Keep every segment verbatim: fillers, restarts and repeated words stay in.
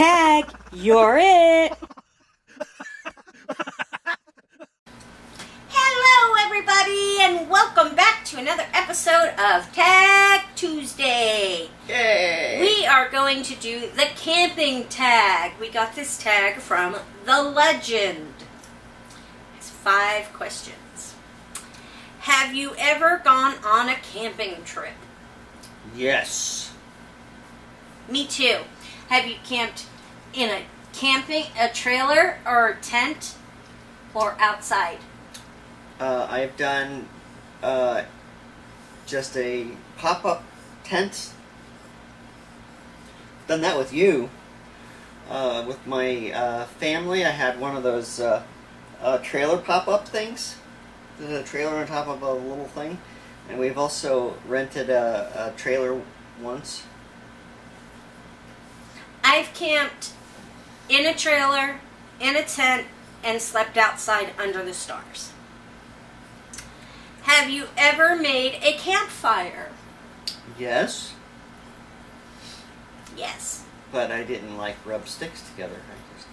Tag, you're it. Hello, everybody, and welcome back to another episode of Tag Tuesday. Yay! We are going to do the camping tag. We got this tag from the Legend. It's five questions. Have you ever gone on a camping trip? Yes. Me too. Have you camped in a camping, a trailer, or a tent, or outside? Uh, I've done uh, just a pop-up tent. Done that with you. Uh, with my uh, family, I had one of those uh, uh, trailer pop-up things. There's a trailer on top of a little thing. And we've also rented a, a trailer once. I've camped in a trailer, in a tent, and slept outside under the stars. Have you ever made a campfire? Yes. Yes. But I didn't like rub sticks together. I just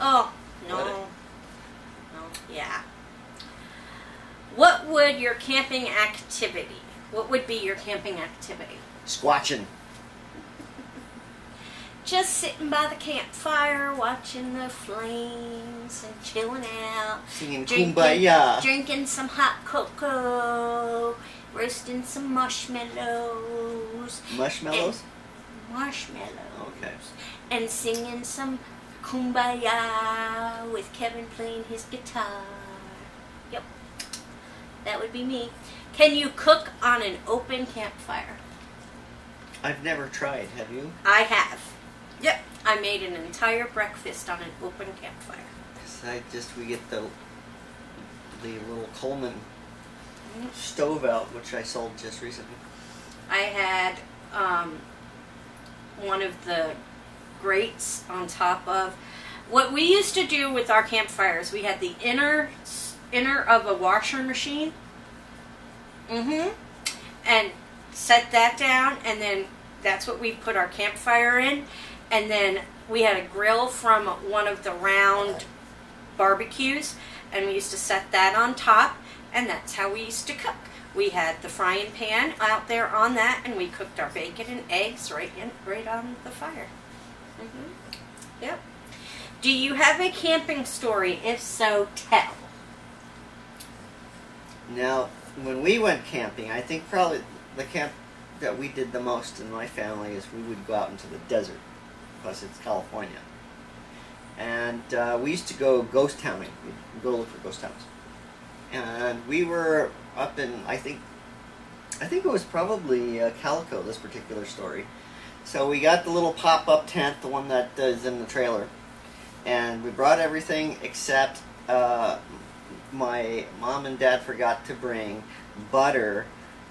oh, no. No, yeah. What would your camping activity, what would be your camping activity? Squatching. Just sitting by the campfire, watching the flames and chilling out. Singing drinking, Kumbaya. Drinking some hot cocoa, roasting some marshmallows. Marshmallows? Marshmallows. Okay. And singing some Kumbaya with Kevin playing his guitar. Yep. That would be me. Can you cook on an open campfire? I've never tried, have you? I have. Yep, I made an entire breakfast on an open campfire. Cause I just we get the the little Coleman mm-hmm. stove out, which I sold just recently. I had um, one of the grates on top of what we used to do with our campfires. We had the inner inner of a washer machine. Mm-hmm. And set that down, and then that's what we put our campfire in. And then we had a grill from one of the round barbecues, and we used to set that on top, and that's how we used to cook. We had the frying pan out there on that, and we cooked our bacon and eggs right in, right on the fire. Mm-hmm. Yep. Do you have a camping story? If so, tell. Now, when we went camping, I think probably the camp that we did the most in my family is we would go out into the desert. Plus, it's California. And uh, we used to go ghost hunting. We'd go look for ghost towns. And we were up in, I think, I think it was probably uh, Calico, this particular story. So we got the little pop-up tent, the one that uh, is in the trailer. And we brought everything except uh, my mom and dad forgot to bring butter,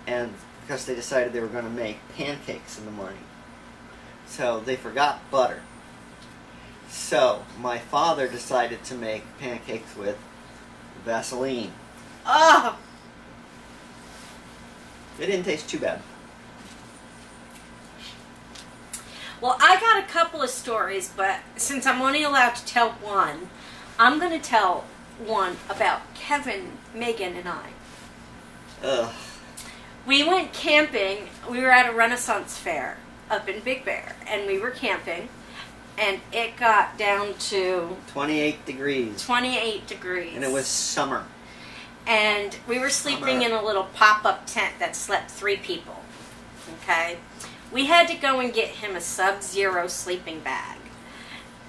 and because they decided they were going to make pancakes in the morning. So they forgot butter. So my father decided to make pancakes with Vaseline. Oh! It didn't taste too bad. Well, I got a couple of stories, but since I'm only allowed to tell one, I'm going to tell one about Kevin, Megan, and I. Ugh. We went camping. We were at a Renaissance fair up in Big Bear, and we were camping, and it got down to twenty-eight degrees. twenty-eight degrees. And it was summer. And we were sleeping summer. in a little pop-up tent that slept three people. Okay? We had to go and get him a sub-zero sleeping bag.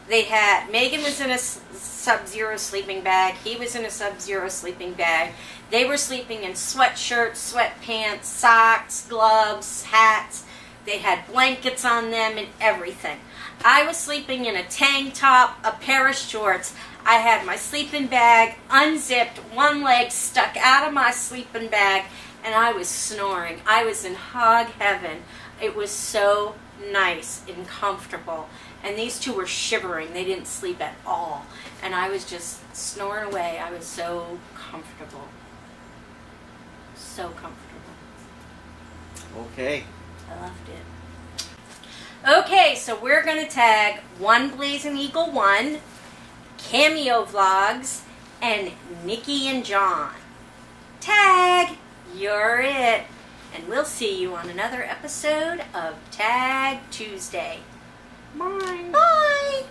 They had, Megan was in a sub-zero sleeping bag, he was in a sub-zero sleeping bag. They were sleeping in sweatshirts, sweatpants, socks, gloves, hats. They had blankets on them and everything. I was sleeping in a tank top, a pair of shorts. I had my sleeping bag unzipped, one leg stuck out of my sleeping bag, and I was snoring. I was in hog heaven. It was so nice and comfortable. And these two were shivering. They didn't sleep at all. And I was just snoring away. I was so comfortable. So comfortable. Okay. I loved it. Okay, so we're going to tag One Blazing Eagle One, Cameo Vlogs, and Nikki and John. Tag! You're it. And we'll see you on another episode of Tag Tuesday. Bye. Bye.